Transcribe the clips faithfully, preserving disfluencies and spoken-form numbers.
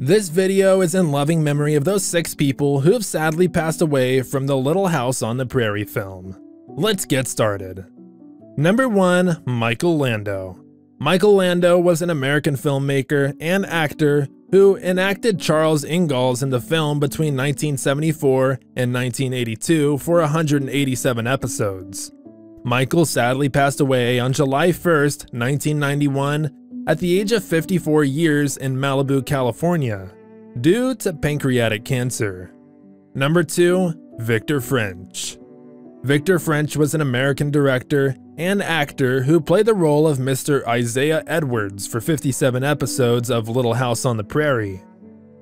This video is in loving memory of those six people who have sadly passed away from the Little House on the Prairie film. Let's get started. Number one. Michael Landon. Michael Landon was an American filmmaker and actor who enacted Charles Ingalls in the film between nineteen seventy-four and nineteen eighty-two for one hundred eighty-seven episodes. Michael sadly passed away on July first, nineteen ninety-one, at the age of fifty-four years in Malibu, California, due to pancreatic cancer. Number two. Victor French. Victor French was an American director and actor who played the role of Mister Isaiah Edwards for fifty-seven episodes of Little House on the Prairie.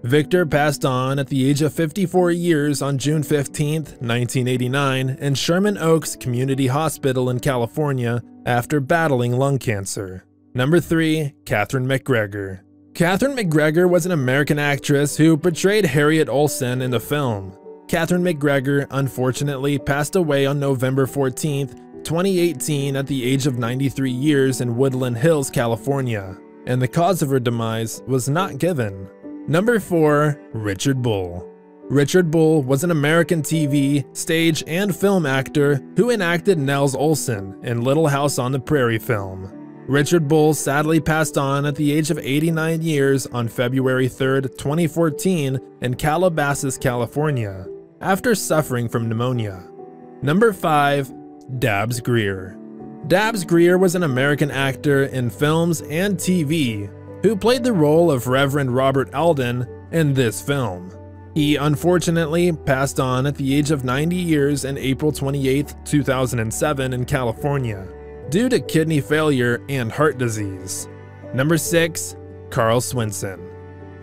Victor passed on at the age of fifty-four years on June fifteenth, nineteen eighty-nine in Sherman Oaks Community Hospital in California after battling lung cancer. Number three. Katherine MacGregor. Katherine MacGregor was an American actress who portrayed Harriet Olsen in the film. Katherine MacGregor, unfortunately, passed away on November fourteenth, twenty eighteen at the age of ninety-three years in Woodland Hills, California, and the cause of her demise was not given. Number four. Richard Bull. Richard Bull was an American T V, stage, and film actor who enacted Nels Olsen in Little House on the Prairie film. Richard Bull sadly passed on at the age of eighty-nine years on February third, twenty fourteen in Calabasas, California, after suffering from pneumonia. Number five. Dabbs Greer. Dabbs Greer was an American actor in films and T V who played the role of Reverend Robert Alden in this film. He unfortunately passed on at the age of ninety years on April twenty-eighth, two thousand seven in California, due to kidney failure and heart disease. Number six. Carl Swenson.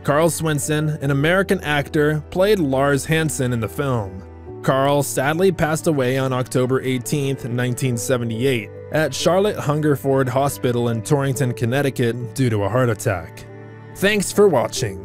Carl Swenson, an American actor, played Lars Hansen in the film. Carl sadly passed away on October eighteenth, nineteen seventy-eight at Charlotte Hungerford Hospital in Torrington, Connecticut due to a heart attack. Thanks for watching.